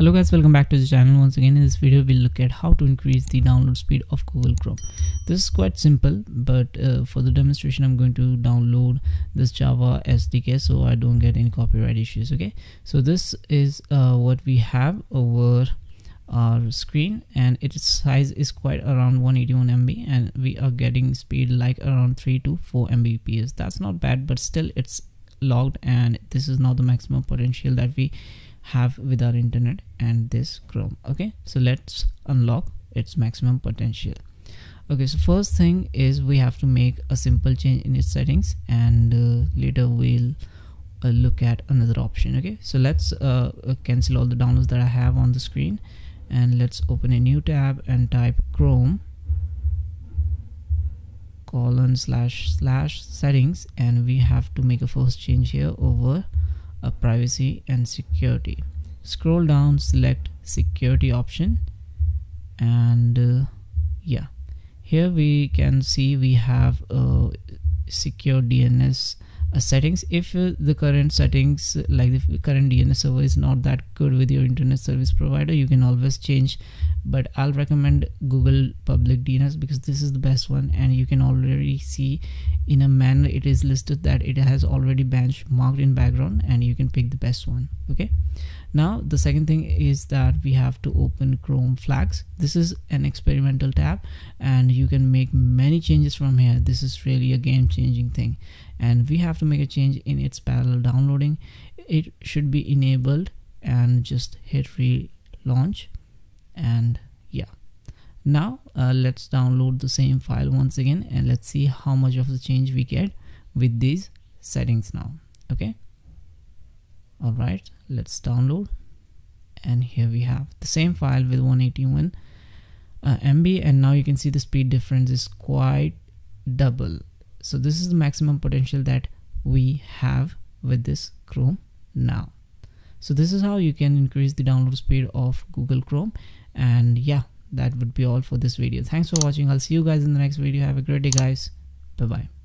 Hello guys, welcome back to the channel. Once again, in this video we'll look at how to increase the download speed of Google Chrome. This is quite simple, but for the demonstration I'm going to download this Java SDK so I don't get any copyright issues. Okay, so this is what we have over our screen, and its size is quite around 181 MB, and we are getting speed like around 3 to 4 Mbps. That's not bad, but still it's logged, and this is not the maximum potential that we have with our internet and this Chrome. Okay, so let's unlock its maximum potential. Okay, so first thing is we have to make a simple change in its settings, and later we'll look at another option. Okay, so let's cancel all the downloads that I have on the screen, and let's open a new tab and type Chrome://settings, and we have to make a first change here over privacy and security. Scroll down, select security option, and yeah, here we can see we have secure DNS settings. If the current settings, like the current DNS server is not that good with your internet service provider, you can always change, but I'll recommend Google Public DNS because this is the best one, and you can already see in a manner it is listed that it has already benchmarked in background, and you can pick the best one. Okay, now the second thing is that we have to open Chrome Flags. This is an experimental tab, and you can make many changes from here. This is really a game-changing thing, and we have to make a change in its parallel downloading. It should be enabled, and just hit relaunch, and yeah, now let's download the same file once again, and let's see how much of the change we get with these settings now. Okay, all right, let's download, and here we have the same file with 181 MB, and now you can see the speed difference is quite double. So this is the maximum potential that we have with this Chrome now. So this is how you can increase the download speed of Google Chrome. And yeah, that would be all for this video. Thanks for watching. I'll see you guys in the next video. Have a great day, guys. Bye bye.